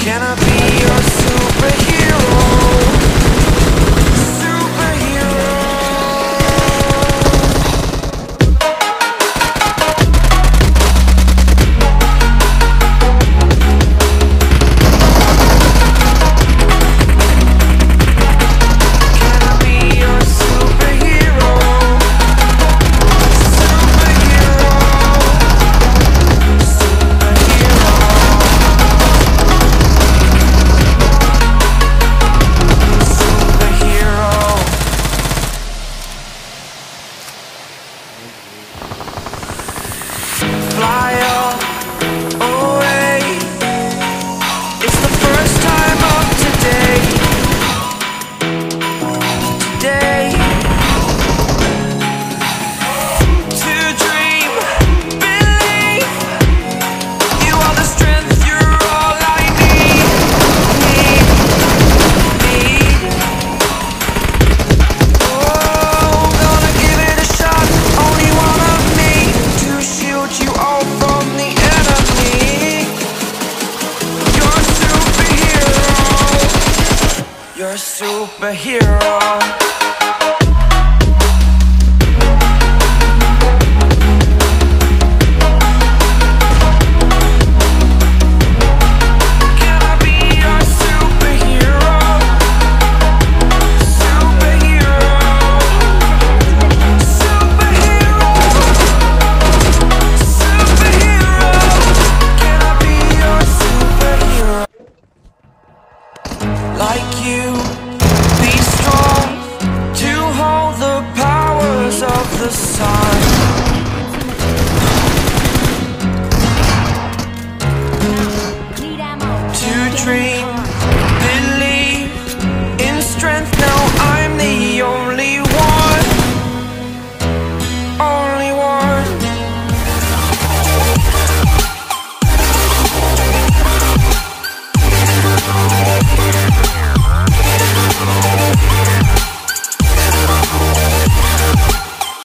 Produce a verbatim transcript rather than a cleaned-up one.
Can I be your superhero? Superhero. Can I be your superhero? Superhero. Superhero. You're a superhero.